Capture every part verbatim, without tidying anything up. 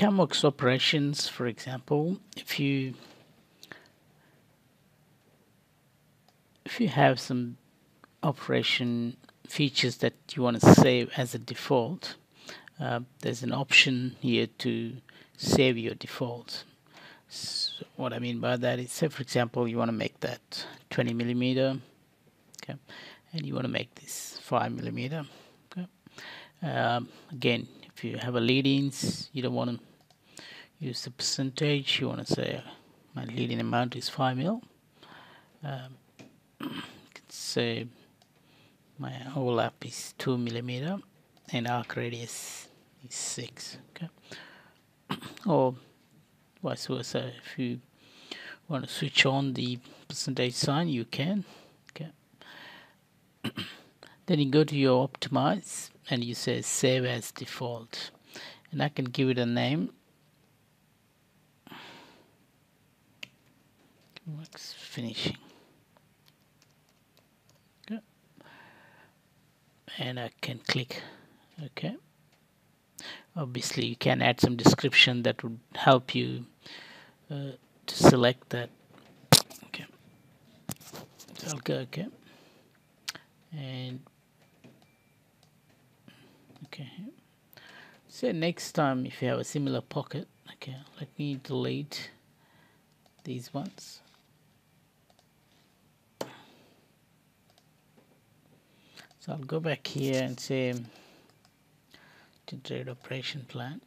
Camox operations, for example, if you if you have some operation features that you want to save as a default, uh, there's an option here to save your default. So what I mean by that is, say for example you want to make that twenty millimeter, okay, and you want to make this five millimeter. Okay. Um, again, if you have a lead-ins, you don't want to use the percentage. You want to say uh, my lead-in amount is five mil. Um, you can say my overlap is two millimeter and arc radius is six. Okay, or vice versa. If you want to switch on the percentage sign, you can. Okay. Then you go to your optimize and you say save as default, and I can give it a name. Works finishing. Okay. And I can click OK. Obviously you can add some description that would help you uh, to select that. Okay, so I'll go OK and okay. So next time if you have a similar pocket, okay, let me delete these ones. So I'll go back here and say trade operation plan,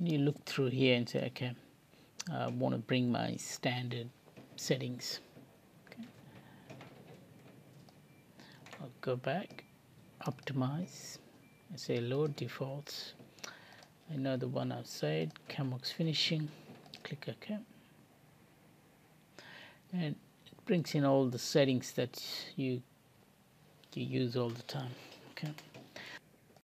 and you look through here and say okay, I want to bring my standard settings. Okay. I'll go back, optimize, I say load defaults. I know the one outside Camox finishing, click OK, and brings in all the settings that you you use all the time. Okay.